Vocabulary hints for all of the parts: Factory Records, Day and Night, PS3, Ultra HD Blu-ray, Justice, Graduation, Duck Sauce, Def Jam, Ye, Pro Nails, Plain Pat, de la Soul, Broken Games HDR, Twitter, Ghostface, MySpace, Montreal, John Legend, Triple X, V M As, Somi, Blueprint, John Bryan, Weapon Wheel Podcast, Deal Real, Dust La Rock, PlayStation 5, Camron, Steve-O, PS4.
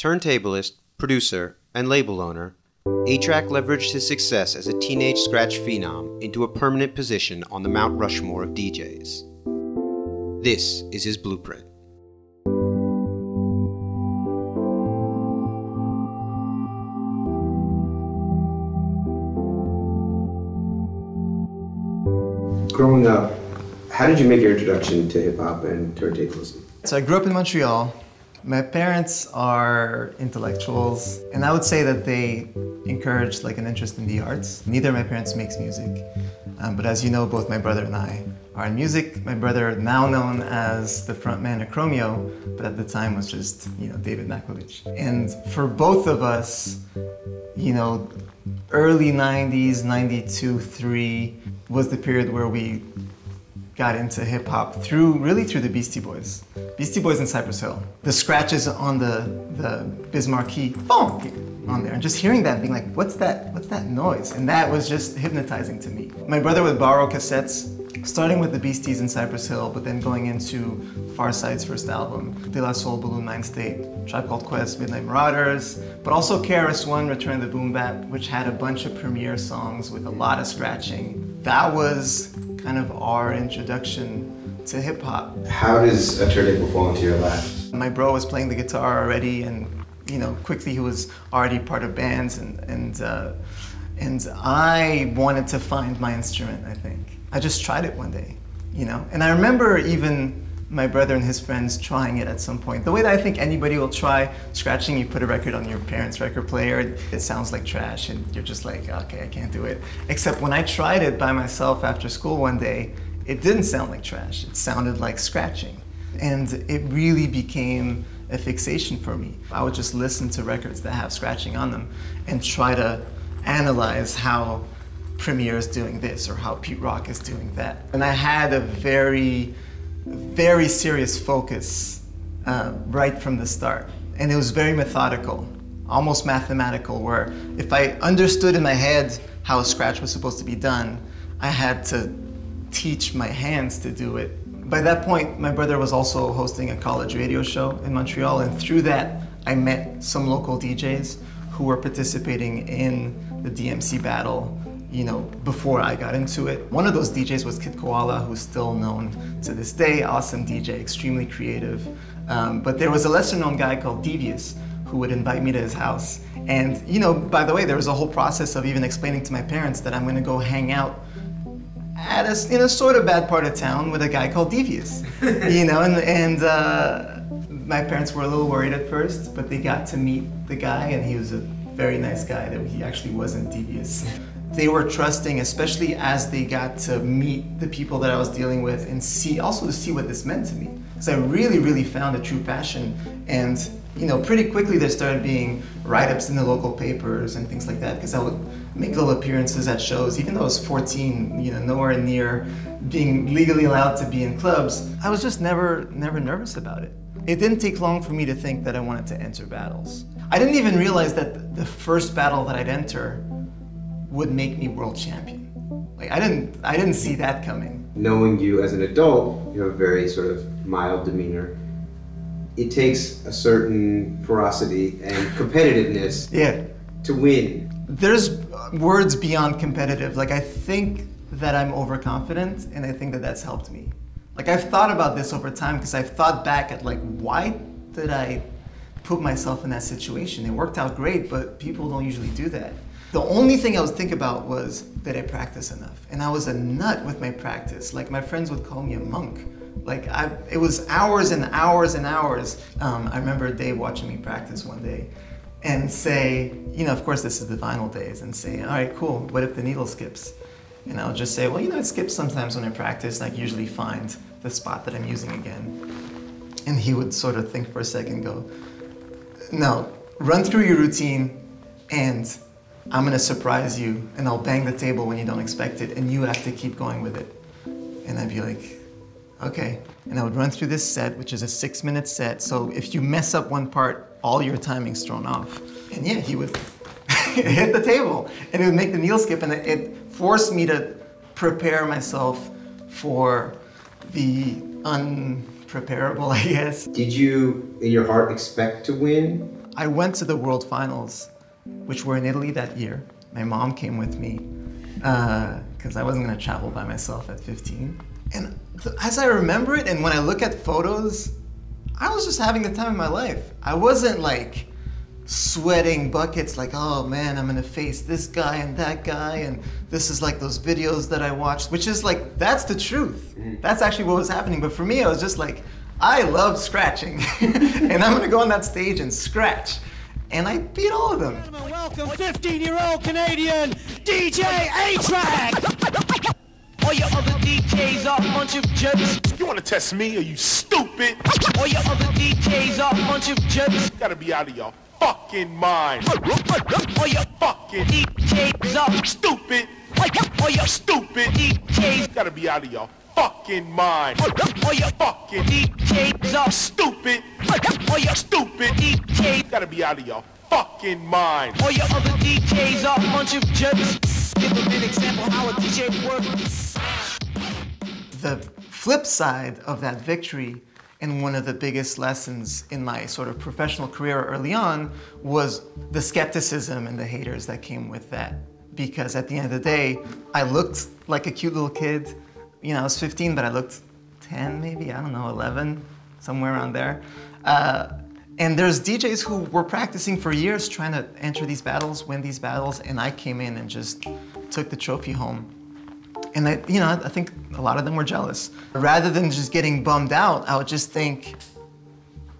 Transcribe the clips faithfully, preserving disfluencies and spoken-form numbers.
turntablist, producer, and label owner, A-Trak leveraged his success as a teenage scratch phenom into a permanent position on the Mount Rushmore of D Js. This is his blueprint. Growing up, how did you make your introduction to hip-hop and turntablism? So I grew up in Montreal. My parents are intellectuals, and I would say that they encouraged like an interest in the arts. Neither of my parents makes music, um, but as you know, both my brother and I are in music. My brother, now known as the frontman of Chromeo, but at the time was just, you know, David Macklovich. And for both of us, you know, early nineties, ninety-two, three was the period where we got into hip hop through, really through the Beastie Boys. Beastie Boys and Cypress Hill. The scratches on the, the Biz Markie phone on there, and just hearing that, being like, what's that, what's that noise? And that was just hypnotizing to me. My brother would borrow cassettes, starting with the Beasties and Cypress Hill, but then going into Farside's first album, De La Soul, Balloon Nine State, Tribe Called Quest, Midnight Marauders, but also K R S One, Return to the Boom Bap, which had a bunch of premiere songs with a lot of scratching. That was kind of our introduction to hip hop. How does a turntable fall into your life? My bro was playing the guitar already, and you know, quickly he was already part of bands, and, and, uh, and I wanted to find my instrument, I think. I just tried it one day, you know? And I remember even my brother and his friends trying it at some point. The way that I think anybody will try scratching, you put a record on your parents' record player, it sounds like trash, and you're just like, okay, I can't do it. Except when I tried it by myself after school one day, it didn't sound like trash, it sounded like scratching. And it really became a fixation for me. I would just listen to records that have scratching on them and try to analyze how Premiere is doing this or how Pete Rock is doing that. And I had a very, very serious focus uh, right from the start. And it was very methodical, almost mathematical, where if I understood in my head how a scratch was supposed to be done, I had to teach my hands to do it. By that point, my brother was also hosting a college radio show in Montreal, and through that, I met some local D Js who were participating in the D M C battle, you know, before I got into it. One of those D Js was Kid Koala, who's still known to this day, awesome D J, extremely creative. Um, but there was a lesser known guy called Devious who would invite me to his house. And, you know, by the way, there was a whole process of even explaining to my parents that I'm gonna go hang out at a, in a sort of bad part of town with a guy called Devious, you know, and, and uh, my parents were a little worried at first, but they got to meet the guy, and he was a very nice guy, that he actually wasn't devious. They were trusting, especially as they got to meet the people that I was dealing with and see, also to see what this meant to me. Because I really, really found a true passion. And, you know, pretty quickly there started being write-ups in the local papers and things like that, because I would make little appearances at shows. Even though I was fourteen, you know, nowhere near being legally allowed to be in clubs, I was just never, never nervous about it. It didn't take long for me to think that I wanted to enter battles. I didn't even realize that the first battle that I'd enter would make me world champion. Like, I didn't, I didn't see that coming. Knowing you as an adult, you have a very sort of mild demeanor. It takes a certain ferocity and competitiveness yeah. to win. There's words beyond competitive. Like, I think that I'm overconfident, and I think that that's helped me. Like, I've thought about this over time, because I've thought back at like, why did I put myself in that situation? It worked out great, but people don't usually do that. The only thing I was thinking about was, did I practice enough? And I was a nut with my practice. Like, my friends would call me a monk. Like, I, it was hours and hours and hours. Um, I remember Dave watching me practice one day and say, you know, of course this is the vinyl days, and say, all right, cool, what if the needle skips? And I would just say, well, you know, it skips sometimes when I practice, and I usually find the spot that I'm using again. And he would sort of think for a second, go, no, run through your routine, and I'm gonna surprise you, and I'll bang the table when you don't expect it, and you have to keep going with it. And I'd be like, okay. And I would run through this set, which is a six minute set, so if you mess up one part, all your timing's thrown off. And yeah, he would hit the table, and it would make the needle skip, and it forced me to prepare myself for the un preparable, I guess. Did you, in your heart, expect to win? I went to the World Finals, which were in Italy that year. My mom came with me, because uh, I wasn't going to travel by myself at fifteen. And as I remember it, and when I look at photos, I was just having the time of my life. I wasn't like sweating buckets like, oh man, I'm gonna face this guy and that guy, and this is like those videos that I watched, which is like, that's the truth. That's actually what was happening. But for me, I was just like, I love scratching. And I'm gonna go on that stage and scratch. And I beat all of them. Welcome fifteen-year-old Canadian D J A-Trak. All your other D Js are a bunch of jerks. You wanna test me? Are you stupid? All your other D Js are a bunch of jerks. Gotta be out of y'all fucking mind. All your fucking D Js are stupid. All your stupid D Js. Gotta be out of y'all fucking mind. All your fucking D Js are stupid. All your stupid D Js. Gotta be out of y'all fucking mind. All your other D Js are a bunch of jerks. Give them an example how a D J works. The flip side of that victory, and one of the biggest lessons in my sort of professional career early on, was the skepticism and the haters that came with that. Because at the end of the day, I looked like a cute little kid. You know, I was fifteen, but I looked ten maybe, I don't know, eleven, somewhere around there. Uh, and there's D Js who were practicing for years trying to enter these battles, win these battles, and I came in and just took the trophy home. And I, you know, I think a lot of them were jealous. Rather than just getting bummed out, I would just think,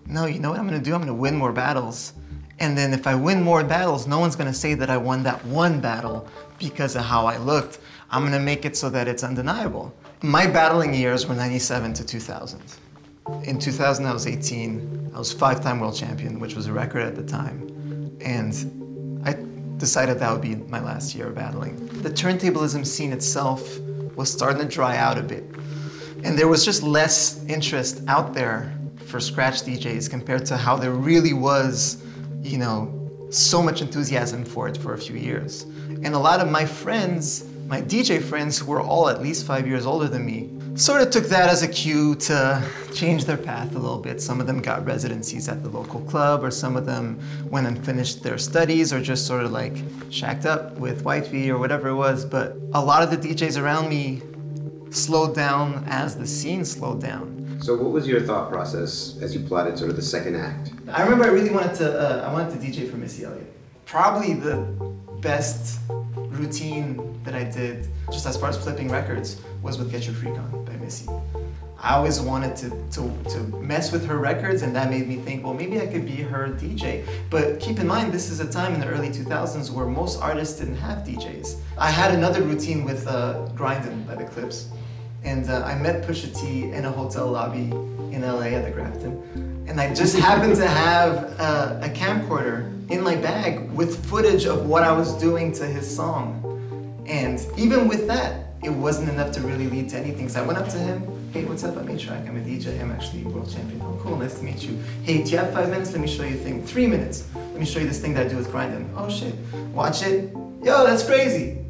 no, you know what I'm gonna do? I'm gonna win more battles. And then if I win more battles, no one's gonna say that I won that one battle because of how I looked. I'm gonna make it so that it's undeniable. My battling years were ninety-seven to two thousand. In two thousand, I was eighteen. I was five-time world champion, which was a record at the time. And I decided that would be my last year of battling. The turntablism scene itself was starting to dry out a bit. And there was just less interest out there for scratch D Js compared to how there really was, you know, so much enthusiasm for it for a few years. And a lot of my friends, my D J friends who were all at least five years older than me, sort of took that as a cue to change their path a little bit. Some of them got residencies at the local club, or some of them went and finished their studies, or just sort of like shacked up with wifey or whatever it was. But a lot of the D Js around me slowed down as the scene slowed down. So what was your thought process as you plotted sort of the second act? I remember I really wanted to, uh, I wanted to D J for Missy Elliott. Probably the best routine that I did, just as far as flipping records, was with Get Your Freak On by Missy. I always wanted to, to, to mess with her records, and that made me think, well, maybe I could be her D J. But keep in mind, this is a time in the early two thousands where most artists didn't have D Js. I had another routine with uh, Grindin' by The Clips, and uh, I met Pusha T in a hotel lobby in L A at the Grafton, and I just happened to have uh, a camcorder in my bag with footage of what I was doing to his song. And even with that, it wasn't enough to really lead to anything. So I went up to him, hey, what's up, I'm A-Trak, I'm a D J, I'm actually world champion. Oh, cool, nice to meet you. Hey, do you have five minutes? Let me show you a thing. Three minutes. Let me show you this thing that I do with Grindin'. Oh shit, watch it. Yo, that's crazy.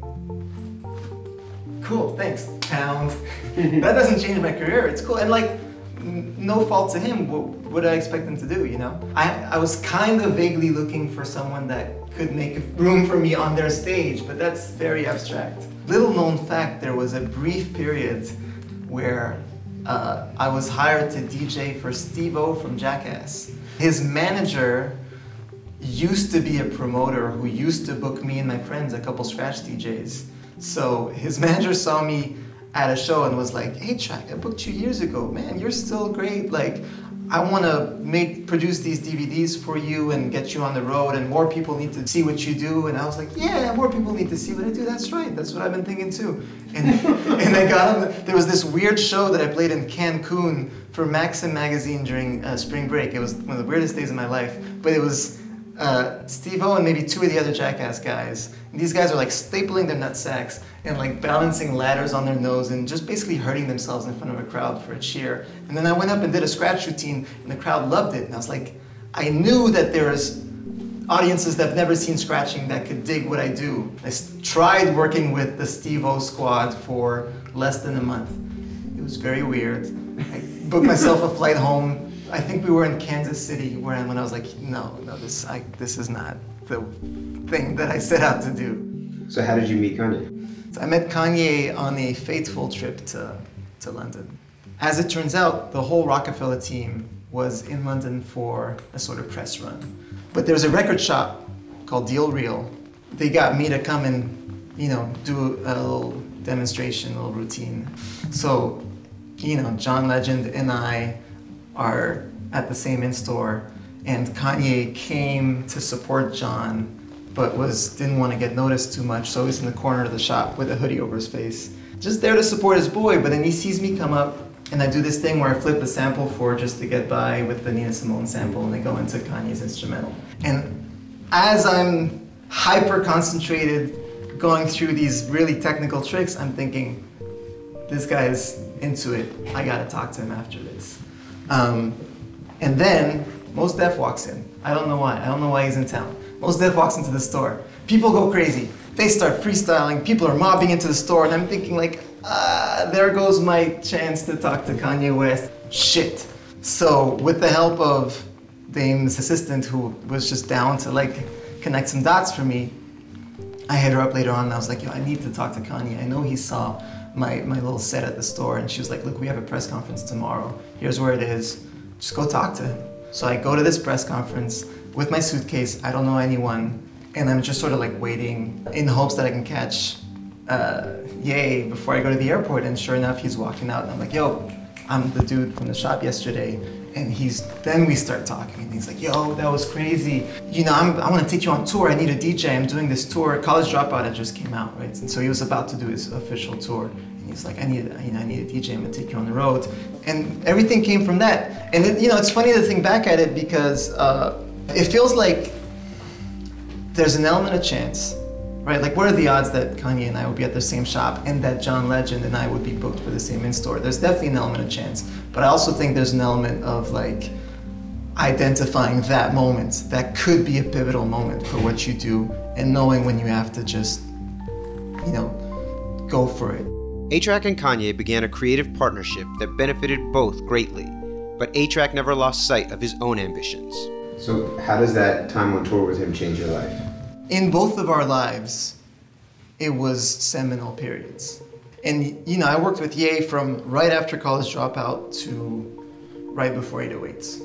Cool, thanks, pound. That doesn't change my career, it's cool. And like, no fault to him, what, what did I expect him to do, you know? I, I was kind of vaguely looking for someone that could make room for me on their stage, but that's very abstract. Little known fact, there was a brief period where uh, I was hired to D J for Steve-O from Jackass. His manager used to be a promoter who used to book me and my friends, a couple scratch D Js. So his manager saw me at a show and was like, hey, A-Trak, I booked you years ago, man, you're still great. Like, I want to make produce these D V Ds for you and get you on the road, and more people need to see what you do. And I was like, yeah, more people need to see what I do. That's right. That's what I've been thinking too. And and I got on the, there was this weird show that I played in Cancun for Maxim magazine during uh, spring break. It was one of the weirdest days of my life. But it was uh, Steve-O and maybe two of the other Jackass guys. And these guys are like stapling their nutsacks and like balancing ladders on their nose and just basically hurting themselves in front of a crowd for a cheer. And then I went up and did a scratch routine and the crowd loved it. And I was like, I knew that there's audiences that have never seen scratching that could dig what I do. I tried working with the Steve-O squad for less than a month. It was very weird. I booked myself a flight home. I think we were in Kansas City when, when I was like, no, no, this I, this is not the thing that I set out to do. So how did you meet Kanye? So I met Kanye on a fateful trip to, to London. As it turns out, the whole Rockefeller team was in London for a sort of press run. But there's a record shop called Deal Real. They got me to come and, you know, do a little demonstration, a little routine. So, you know, John Legend and I are at the same in-store, and Kanye came to support John, but was didn't want to get noticed too much, so he's in the corner of the shop with a hoodie over his face, just there to support his boy. But then he sees me come up, and I do this thing where I flip the sample for just to get by with the Nina Simone sample, and they go into Kanye's instrumental. And as I'm hyper-concentrated, going through these really technical tricks, I'm thinking, this guy's into it. I gotta talk to him after this. Um, and then Most Def walks in. I don't know why. I don't know why he's in town. Most Def walks into the store. People go crazy. They start freestyling. People are mobbing into the store, and I'm thinking like, ah, there goes my chance to talk to Kanye West. Shit. So with the help of Dame's assistant, who was just down to like connect some dots for me, I hit her up later on, and I was like, yo, I need to talk to Kanye. I know he saw my, my little set at the store, and she was like, look, we have a press conference tomorrow. Here's where it is. Just go talk to him. So I go to this press conference with my suitcase. I don't know anyone. And I'm just sort of like waiting in hopes that I can catch uh, Ye before I go to the airport. And sure enough, he's walking out, and I'm like, yo, I'm the dude from the shop yesterday. And he's, then we start talking, and he's like, yo, that was crazy. You know, I'm, I want to take you on tour. I need a D J. I'm doing this tour. College Dropout had just came out, right? And so he was about to do his official tour. And he's like, I need, you know, I need a D J. I'm going to take you on the road. And everything came from that. And, it, you know, it's funny to think back at it, because uh, it feels like there's an element of chance, right? Like, what are the odds that Kanye and I would be at the same shop, and that John Legend and I would be booked for the same in-store? There's definitely an element of chance, but I also think there's an element of like identifying that moment that could be a pivotal moment for what you do, and knowing when you have to just, you know, go for it. A-Trak and Kanye began a creative partnership that benefited both greatly, but A-Trak never lost sight of his own ambitions. So how does that time on tour with him change your life? In both of our lives, it was seminal periods. And, you know, I worked with Ye from right after College Dropout to right before eight oh eights.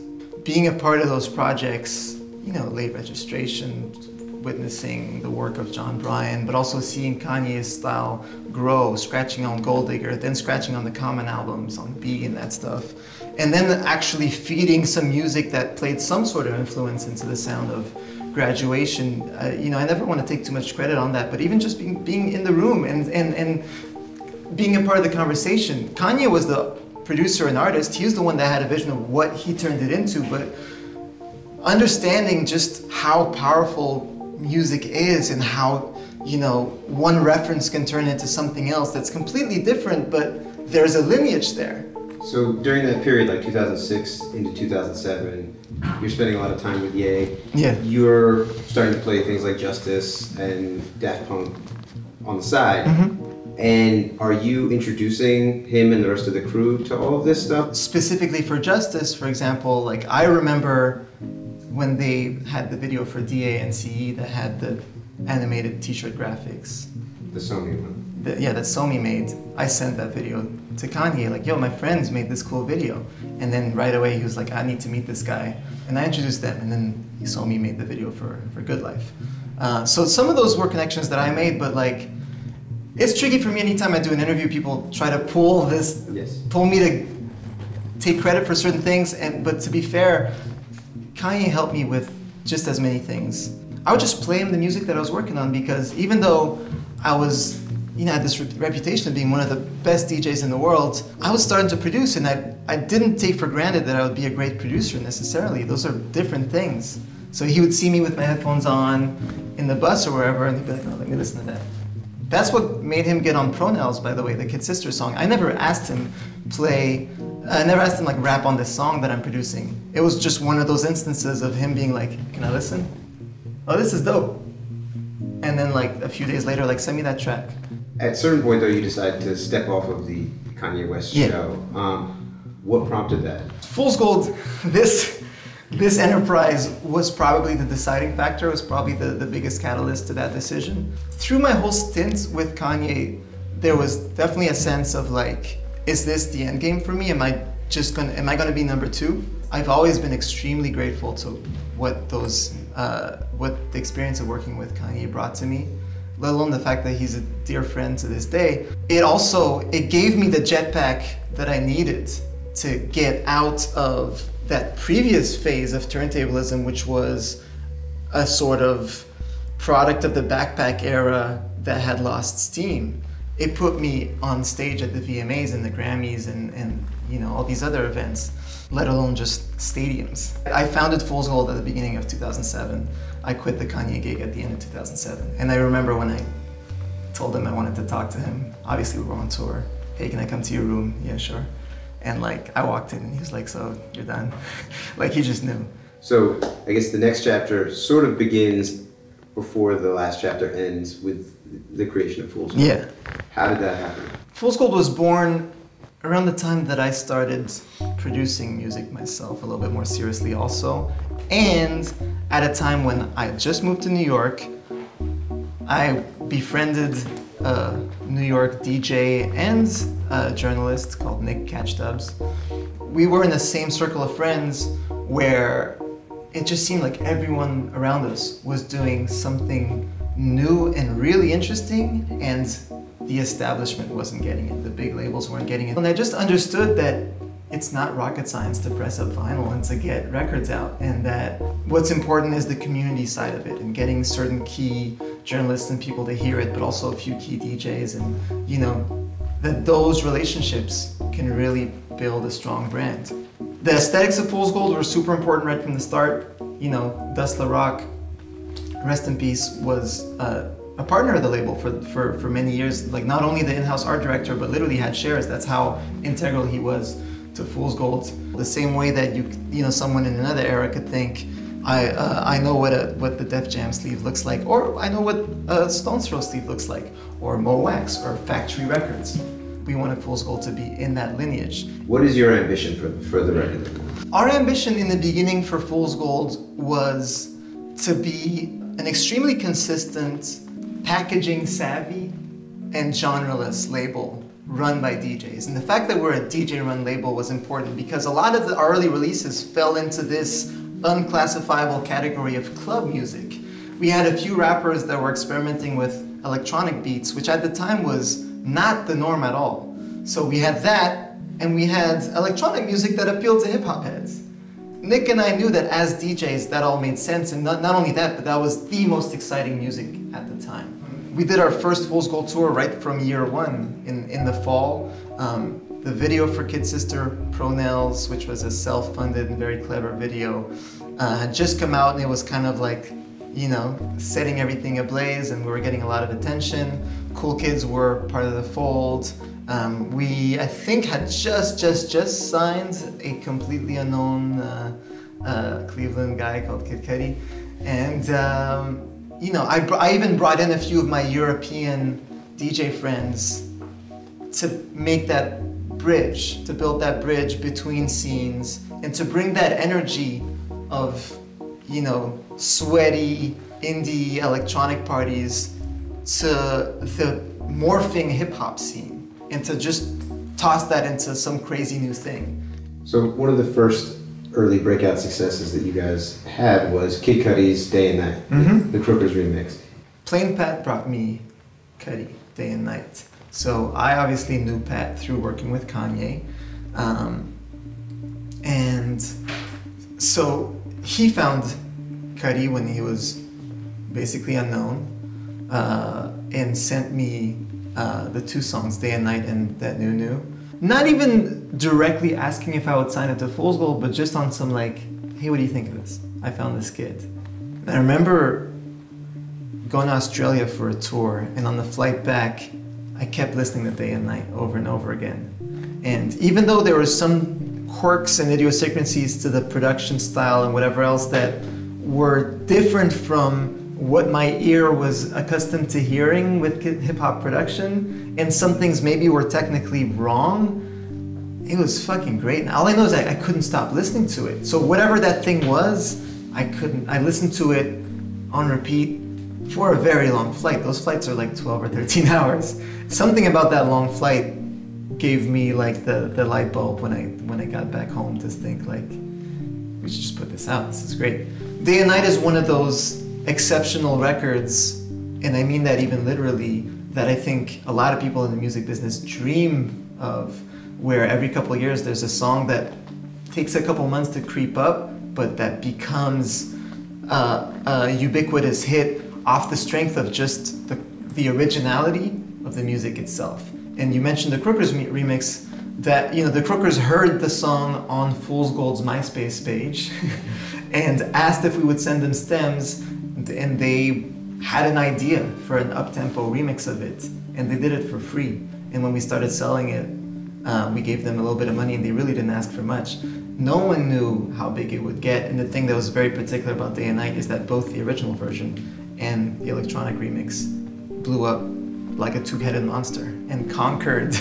Being a part of those projects, you know, late registration, witnessing the work of John Bryan, but also seeing Kanye's style grow, scratching on Gold Digger, then scratching on the Common albums, on B and that stuff. And then actually feeding some music that played some sort of influence into the sound of Graduation, uh, you know, I never want to take too much credit on that, but even just being, being in the room and, and, and being a part of the conversation. Kanye was the producer and artist. He was the one that had a vision of what he turned it into, but understanding just how powerful music is, and how, you know, one reference can turn into something else that's completely different, but there's a lineage there. So during that period, like two thousand six into two thousand seven, you're spending a lot of time with Ye. Yeah. You're starting to play things like Justice and Daft Punk on the side. Mm-hmm. And are you introducing him and the rest of the crew to all of this stuff? Specifically for Justice, for example, like I remember when they had the video for D A and C E that had the animated t-shirt graphics. The Somi one. The, yeah, that Somi made. I sent that video to Kanye, like, yo, my friends made this cool video. And then right away he was like, I need to meet this guy. And I introduced them, and then he saw me made the video for, for Good Life. Uh, so some of those were connections that I made, but like, it's tricky for me anytime I do an interview, people try to pull this, yes. pull me to take credit for certain things, and but to be fair, Kanye helped me with just as many things. I would just play him the music that I was working on, because even though I was you know, I had this reputation of being one of the best D Js in the world, I was starting to produce, and I, I didn't take for granted that I would be a great producer necessarily. Those are different things. So he would see me with my headphones on in the bus or wherever, and he'd be like, oh, let me listen to that. That's what made him get on Pro Nails, by the way, the Kid Sister song. I never asked him play, I never asked him like rap on this song that I'm producing. It was just one of those instances of him being like, can I listen? Oh, this is dope. And then like a few days later, like, send me that track. At a certain point, though, you decide to step off of the Kanye West yeah. show. Um, What prompted that? Fool's Gold, this, this enterprise was probably the deciding factor, was probably the, the biggest catalyst to that decision. Through my whole stint with Kanye, there was definitely a sense of like, is this the end game for me? Am I just gonna, am I gonna be number two? I've always been extremely grateful to what those, uh, what the experience of working with Kanye brought to me, let alone the fact that he's a dear friend to this day. It also, it gave me the jetpack that I needed to get out of that previous phase of turntablism, which was a sort of product of the backpack era that had lost steam. It put me on stage at the V M As and the Grammys and, and you know all these other events, let alone just stadiums. I founded Fool's Gold at the beginning of two thousand seven. I quit the Kanye gig at the end of two thousand seven. And I remember when I told him I wanted to talk to him, obviously we were on tour. Hey, can I come to your room? Yeah, sure. And like, I walked in and he was like, so you're done. Like he just knew. So I guess the next chapter sort of begins before the last chapter ends with the creation of Fool's Gold. Yeah. How did that happen? Fool's Gold was born around the time that I started producing music myself a little bit more seriously also. And at a time when I just moved to New York, I befriended a New York D J and a journalist called Nick Catchdubs. We were in the same circle of friends where it just seemed like everyone around us was doing something new and really interesting, and the establishment wasn't getting it, the big labels weren't getting it. And I just understood that it's not rocket science to press up vinyl and to get records out, and that what's important is the community side of it and getting certain key journalists and people to hear it, but also a few key D Js, and you know, that those relationships can really build a strong brand. The aesthetics of Fool's Gold were super important right from the start. You know, Dust La Rock, rest in peace, was uh, a partner of the label for, for, for many years. Like not only the in-house art director, but literally had shares. That's how integral he was to Fool's Gold. The same way that you, you know, someone in another era could think, I, uh, I know what, a, what the Def Jam sleeve looks like, or I know what a Stone's Throw sleeve looks like, or Mo Wax, or Factory Records. We wanted Fool's Gold to be in that lineage. What is your ambition for, for the record? Our ambition in the beginning for Fool's Gold was to be an extremely consistent, packaging-savvy, and genreless label run by D Js. And the fact that we're a D J-run label was important because a lot of the early releases fell into this unclassifiable category of club music. We had a few rappers that were experimenting with electronic beats, which at the time was not the norm at all. So we had that, and we had electronic music that appealed to hip-hop heads. Nick and I knew that as D Js, that all made sense, and not, not only that, but that was the most exciting music at the time. We did our first Fool's Gold tour right from year one in, in the fall. Um, the video for Kid Sister, Pro Nails, which was a self-funded and very clever video, uh, had just come out, and it was kind of like, you know, setting everything ablaze, and we were getting a lot of attention. Cool Kids were part of the fold. Um, we, I think, had just, just, just signed a completely unknown uh, uh, Cleveland guy called Kid Cudi. And, um, you know, I, I even brought in a few of my European D J friends to make that bridge, to build that bridge between scenes, and to bring that energy of, you know, sweaty indie electronic parties to the morphing hip hop scene, and to just toss that into some crazy new thing. So one of the first early breakout successes that you guys had was Kid Cudi's Day and Night, mm-hmm. the Crookers remix. Plain Pat brought me Cudi, Day and Night. So I obviously knew Pat through working with Kanye. Um, and so he found Cudi when he was basically unknown, uh, and sent me uh, the two songs, Day and Night and That New New. Not even directly asking if I would sign it to Fool's Gold, but just on some like, hey, what do you think of this? I found this kid. And I remember going to Australia for a tour, and on the flight back, I kept listening to Day and Night over and over again. And even though there were some quirks and idiosyncrasies to the production style and whatever else that were different from what my ear was accustomed to hearing with hip-hop production, and some things maybe were technically wrong, it was fucking great. And all I know is I, I couldn't stop listening to it. So whatever that thing was, I couldn't, I listened to it on repeat for a very long flight. Those flights are like twelve or thirteen hours. Something about that long flight gave me like the, the light bulb when I, when I got back home to think like, we should just put this out, this is great. Day and Night is one of those exceptional records, and I mean that even literally, that I think a lot of people in the music business dream of, where every couple of years there's a song that takes a couple months to creep up, but that becomes uh, a ubiquitous hit off the strength of just the, the originality of the music itself. And you mentioned the Crookers remix, that, you know, the Crookers heard the song on Fool's Gold's MySpace page and asked if we would send them stems, and they had an idea for an up-tempo remix of it, and they did it for free. And when we started selling it, uh, we gave them a little bit of money, and they really didn't ask for much. No one knew how big it would get, and the thing that was very particular about Day and Night is that both the original version and the electronic remix blew up like a two-headed monster and conquered,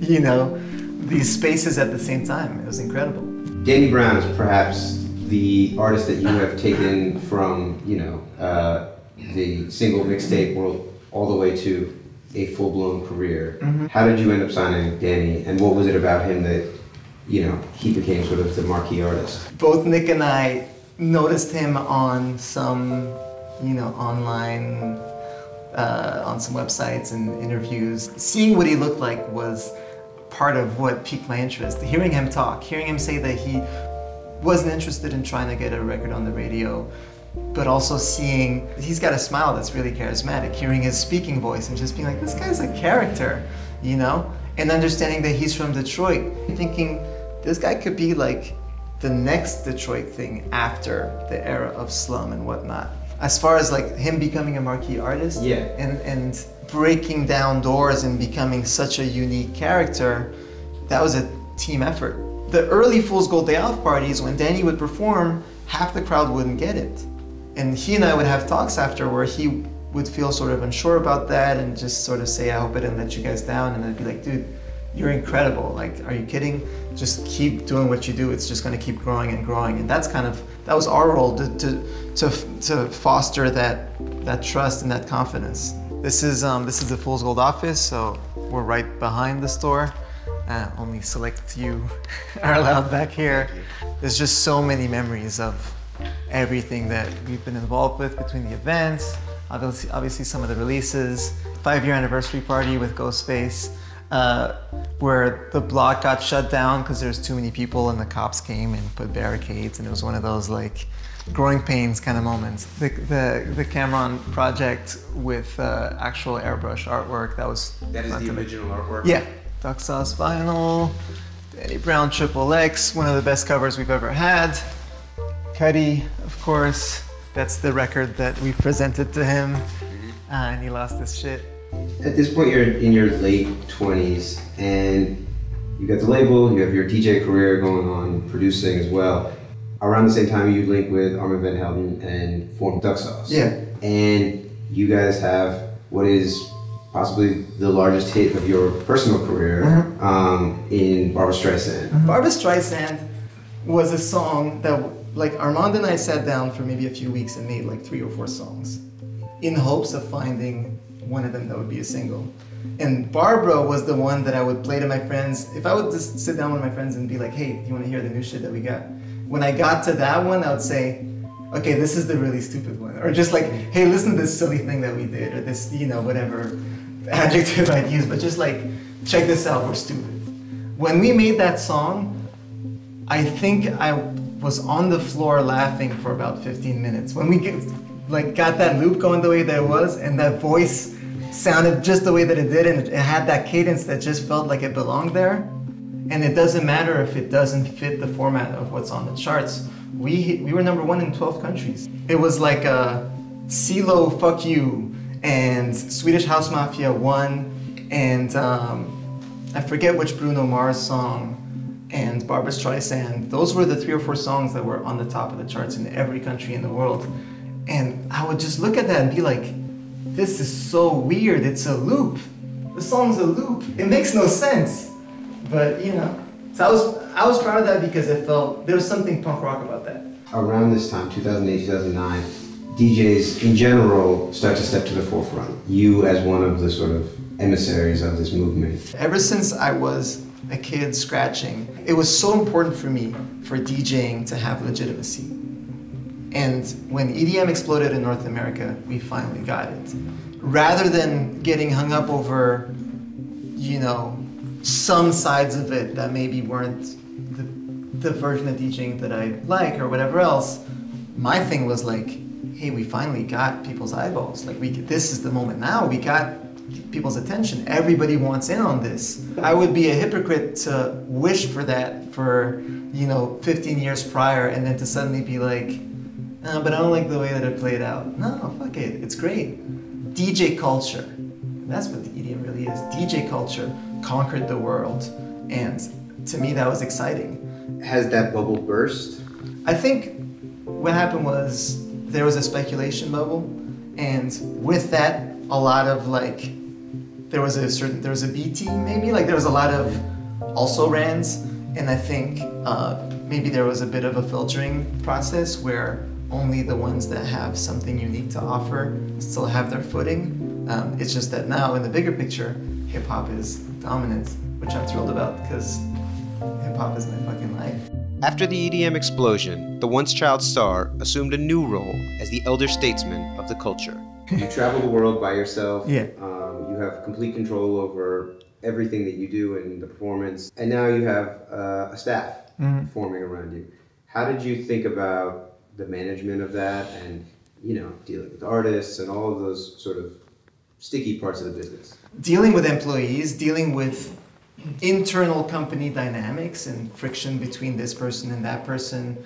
you know, these spaces at the same time. It was incredible. Danny Brown is perhaps the artist that you have taken from, you know, uh, the single mixtape world all the way to a full-blown career. Mm-hmm. How did you end up signing Danny, and what was it about him that, you know, he became sort of the marquee artist? Both Nick and I noticed him on some, you know, online, uh, on some websites and interviews. Seeing what he looked like was part of what piqued my interest. Hearing him talk, hearing him say that he wasn't interested in trying to get a record on the radio, but also seeing, he's got a smile that's really charismatic, hearing his speaking voice and just being like, this guy's a character, you know? And understanding that he's from Detroit, thinking this guy could be like the next Detroit thing after the era of slum and whatnot. As far as like him becoming a marquee artist, yeah, and, and breaking down doors and becoming such a unique character, that was a team effort. The early Fool's Gold Day Off parties, when Danny would perform, half the crowd wouldn't get it. And he and I would have talks after where he would feel sort of unsure about that and just sort of say, I hope I didn't let you guys down. And I'd be like, dude, you're incredible. Like, are you kidding? Just keep doing what you do. It's just gonna keep growing and growing. And that's kind of, that was our role to, to, to, to foster that, that trust and that confidence. This is, um, this is the Fool's Gold office, so we're right behind the store. Uh, only select few are allowed back here. There's just so many memories of everything that we've been involved with between the events, obviously, obviously some of the releases, five-year anniversary party with Ghostface, uh, where the block got shut down because there was too many people and the cops came and put barricades, and it was one of those like growing pains kind of moments. The, the, the Cameron project with uh, actual airbrush artwork, that was... That is the original artwork? Yeah. Duck Sauce vinyl, Danny Brown Triple X, one of the best covers we've ever had. Cudi, of course, that's the record that we presented to him, uh, and he lost his shit. At this point, you're in your late twenties, and you got the label, you have your D J career going on, producing as well. Around the same time, you link with Armin van Helden and form Duck Sauce. Yeah. And you guys have what is possibly the largest hit of your personal career, uh-huh, um, in Barbra Streisand. Uh-huh. Barbra Streisand was a song that, like, Armand and I sat down for maybe a few weeks and made like three or four songs in hopes of finding one of them that would be a single. And Barbra was the one that I would play to my friends. If I would just sit down with my friends and be like, hey, do you want to hear the new shit that we got? When I got to that one, I would say, okay, this is the really stupid one. Or just like, hey, listen to this silly thing that we did, or this, you know, whatever adjective I'd use, but just like, check this out, we're stupid. When we made that song, I think I was on the floor laughing for about fifteen minutes. When we get, like, got that loop going the way that it was, and that voice sounded just the way that it did, and it had that cadence that just felt like it belonged there. And it doesn't matter if it doesn't fit the format of what's on the charts. We, we were number one in twelve countries. It was like a CeeLo Fuck You and Swedish House Mafia one, and um, I forget which Bruno Mars song, and Barbra Streisand. Those were the three or four songs that were on the top of the charts in every country in the world. And I would just look at that and be like, this is so weird, it's a loop. The song's a loop, it makes no sense. But, you know, So I was I was proud of that because I felt there was something punk rock about that. Around this time, two thousand eight, two thousand nine, D Js in general start to step to the forefront. You as one of the sort of emissaries of this movement. Ever since I was a kid scratching, it was so important for me for DJing to have legitimacy. And when E D M exploded in North America, we finally got it. Rather than getting hung up over, you know, some sides of it that maybe weren't the, the version of DJing that I like or whatever else, my thing was like, hey, we finally got people's eyeballs. Like, we, this is the moment now. We got people's attention. Everybody wants in on this. I would be a hypocrite to wish for that for, you know, fifteen years prior and then to suddenly be like, oh, but I don't like the way that it played out. No, fuck it. It's great. D J culture. That's what the E D M really is. D J culture conquered the world. And to me, that was exciting. Has that bubble burst? I think what happened was, there was a speculation bubble, and with that, a lot of like, there was a certain, there was a B team maybe, like there was a lot of also rans, and I think uh, maybe there was a bit of a filtering process where only the ones that have something unique to offer still have their footing. Um, it's just that now, in the bigger picture, hip hop is dominant, which I'm thrilled about because hip hop is my fucking life. After the E D M explosion, the once-child star assumed a new role as the elder statesman of the culture. You travel the world by yourself. Yeah. Um, you have complete control over everything that you do and the performance. And now you have uh, a staff mm-hmm. performing around you. How did you think about the management of that and, you know, dealing with artists and all of those sort of sticky parts of the business? Dealing with employees, dealing with internal company dynamics and friction between this person and that person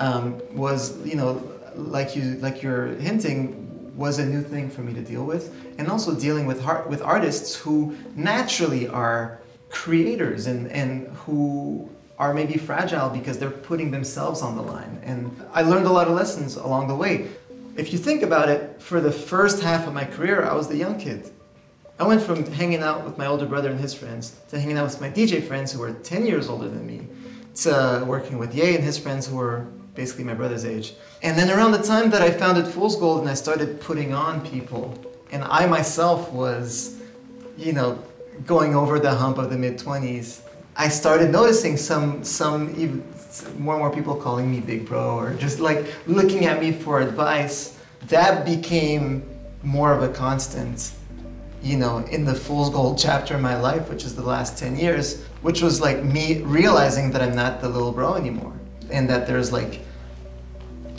um, was, you know, like you like you're hinting, was a new thing for me to deal with, and also dealing with heart with artists who naturally are creators and and who are maybe fragile because they're putting themselves on the line. And I learned a lot of lessons along the way. If you think about it, for the first half of my career, I was the young kid. I went from hanging out with my older brother and his friends to hanging out with my D J friends who were ten years older than me, to working with Ye and his friends who were basically my brother's age. And then around the time that I founded Fool's Gold and I started putting on people, and I myself was, you know, going over the hump of the mid twenties, I started noticing some, some even, more and more people calling me Big Bro or just like looking at me for advice. That became more of a constant, you know, in the Fool's Gold chapter of my life, which is the last ten years, which was like me realizing that I'm not the little bro anymore. And that there's like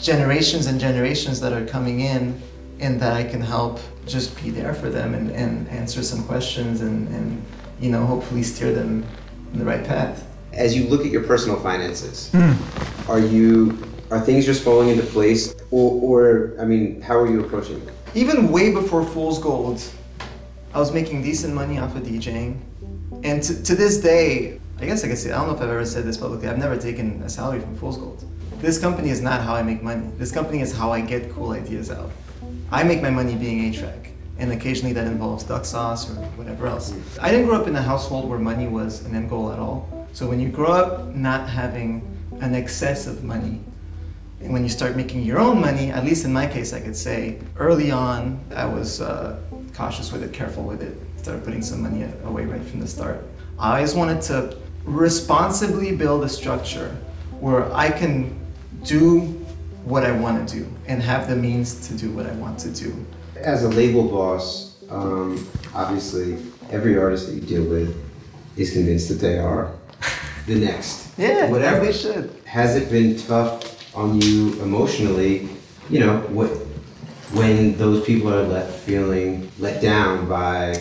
generations and generations that are coming in, and that I can help just be there for them and, and answer some questions and, and, you know, hopefully steer them in the right path. As you look at your personal finances, mm. are you, are things just falling into place? Or, or, I mean, how are you approaching them? Even way before Fool's Gold, I was making decent money off of DJing. And to, to this day, I guess I could say, I don't know if I've ever said this publicly, I've never taken a salary from Fool's Gold. This company is not how I make money. This company is how I get cool ideas out. I make my money being A-Trak, and occasionally that involves Duck Sauce or whatever else. I didn't grow up in a household where money was an end goal at all. So when you grow up not having an excess of money, and when you start making your own money, at least in my case, I could say, early on, I was uh, cautious with it, careful with it, started putting some money away right from the start. I always wanted to responsibly build a structure where I can do what I want to do and have the means to do what I want to do. As a label boss, um, obviously, every artist that you deal with is convinced that they are the next. Yeah, whatever they should. Has it been tough on you emotionally, you know, what, when those people are left feeling let down by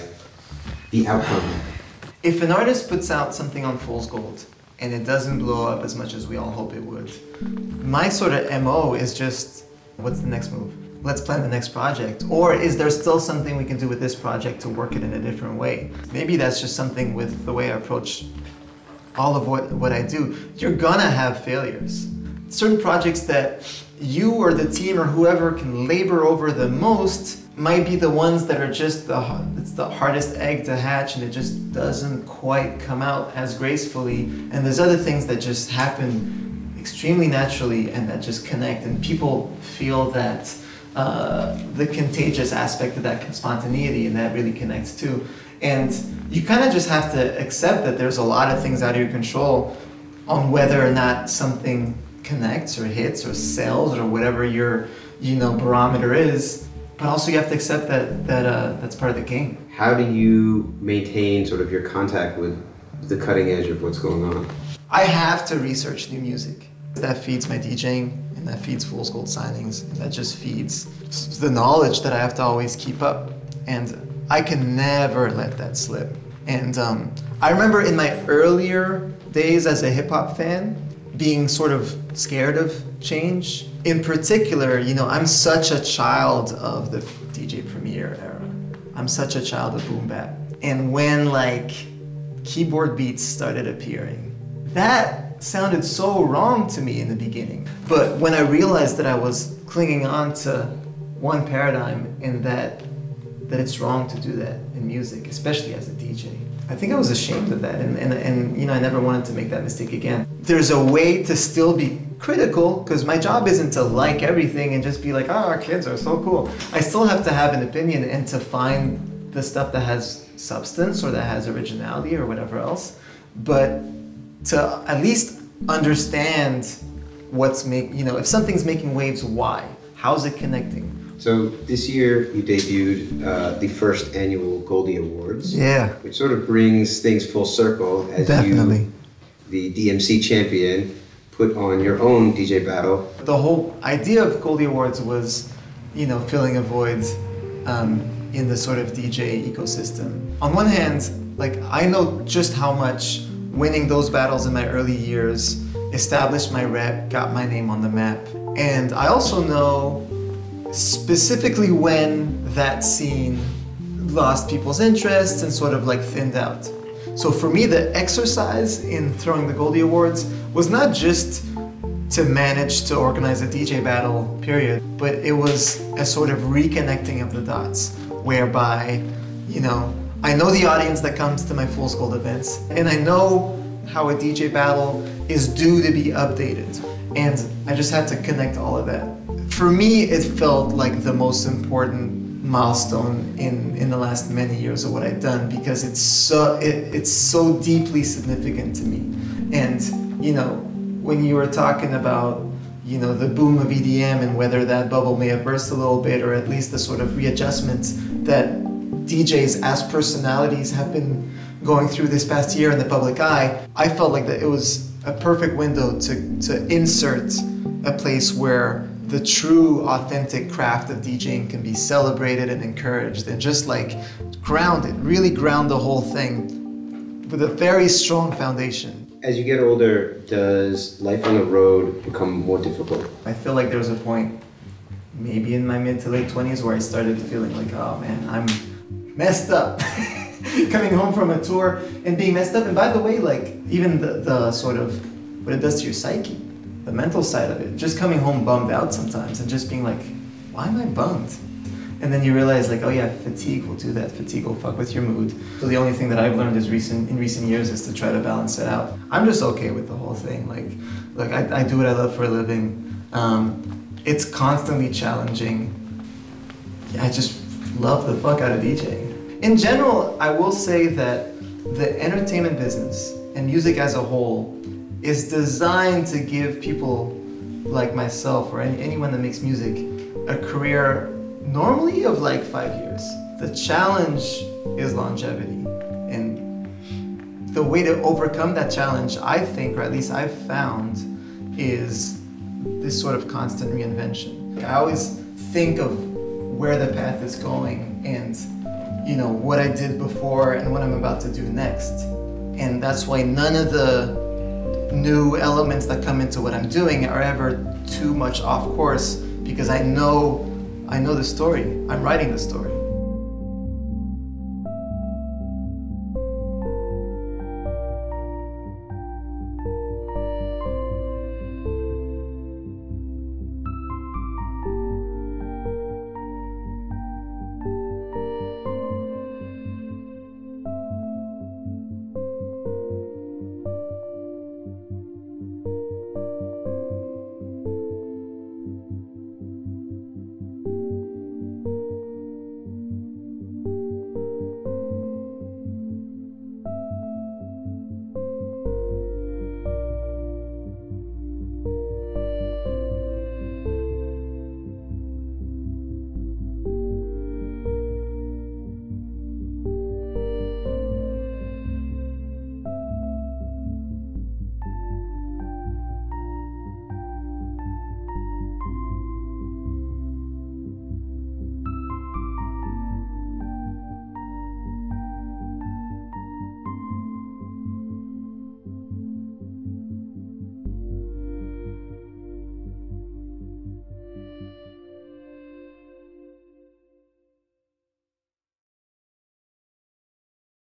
the outcome? If an artist puts out something on Fool's Gold and it doesn't blow up as much as we all hope it would, my sort of M O is just, what's the next move? Let's plan the next project. Or is there still something we can do with this project to work it in a different way? Maybe that's just something with the way I approach all of what, what I do. You're gonna have failures. Certain projects that you or the team or whoever can labor over the most might be the ones that are just the, it's the hardest egg to hatch and it just doesn't quite come out as gracefully. And there's other things that just happen extremely naturally and that just connect, and people feel that uh, the contagious aspect of that spontaneity, and that really connects too. And you kind of just have to accept that there's a lot of things out of your control on whether or not something connects or hits or sells or whatever your, you know, barometer is. But also you have to accept that, that uh, that's part of the game. How do you maintain sort of your contact with the cutting edge of what's going on? I have to research new music. That feeds my DJing, and that feeds Fool's Gold signings, and that just feeds the knowledge that I have to always keep up. And I can never let that slip. And um, I remember in my earlier days as a hip-hop fan, being sort of scared of change. In particular, you know, I'm such a child of the D J Premier era. I'm such a child of boom bap. And when like keyboard beats started appearing, that sounded so wrong to me in the beginning. But when I realized that I was clinging on to one paradigm, and that, that it's wrong to do that in music, especially as a D J, I think I was ashamed of that, and, and, and you know, I never wanted to make that mistake again. There's a way to still be critical, because my job isn't to like everything and just be like, oh, our kids are so cool. I still have to have an opinion and to find the stuff that has substance or that has originality or whatever else, but to at least understand what's making, you know, if something's making waves, why? How's it connecting? So this year you debuted uh, the first annual Goldie Awards. Yeah. Which sort of brings things full circle as Definitely. you, the D M C champion, put on your own D J battle. The whole idea of Goldie Awards was, you know, filling a void um, in the sort of D J ecosystem. On one hand, like, I know just how much winning those battles in my early years established my rep, got my name on the map. And I also know specifically when that scene lost people's interest and sort of like thinned out. So for me, the exercise in throwing the Goldie Awards was not just to manage to organize a D J battle, period, but it was a sort of reconnecting of the dots, whereby, you know, I know the audience that comes to my Fool's Gold events, and I know how a D J battle is due to be updated. And I just had to connect all of that. For me, it felt like the most important milestone in, in the last many years of what I've done, because it's so, it, it's so deeply significant to me. And, you know, when you were talking about, you know, the boom of E D M and whether that bubble may have burst a little bit, or at least the sort of readjustments that D Js as personalities have been going through this past year in the public eye, I felt like that it was a perfect window to, to insert a place where the true, authentic craft of DJing can be celebrated and encouraged, and just like ground it, really ground the whole thing with a very strong foundation. As you get older, does life on the road become more difficult? I feel like there was a point, maybe in my mid to late twenties, where I started feeling like, oh man, I'm messed up. Coming home from a tour and being messed up. And by the way, like even the, the sort of, what it does to your psyche, the mental side of it, just coming home bummed out sometimes and just being like, why am I bummed? And then you realize like, oh yeah, fatigue will do that. Fatigue will fuck with your mood. So the only thing that I've learned is recent in recent years is to try to balance it out. I'm just okay with the whole thing. Like, like I, I do what I love for a living. Um, it's constantly challenging. I just love the fuck out of DJing. In general, I will say that the entertainment business and music as a whole is designed to give people like myself or any, anyone that makes music a career normally of like five years. The challenge is longevity. And the way to overcome that challenge, I think, or at least I've found, is this sort of constant reinvention. I always think of where the path is going and, you know, what I did before and what I'm about to do next. And that's why none of the new elements that come into what I'm doing are ever too much off course, because I know I know the story. I'm writing the story.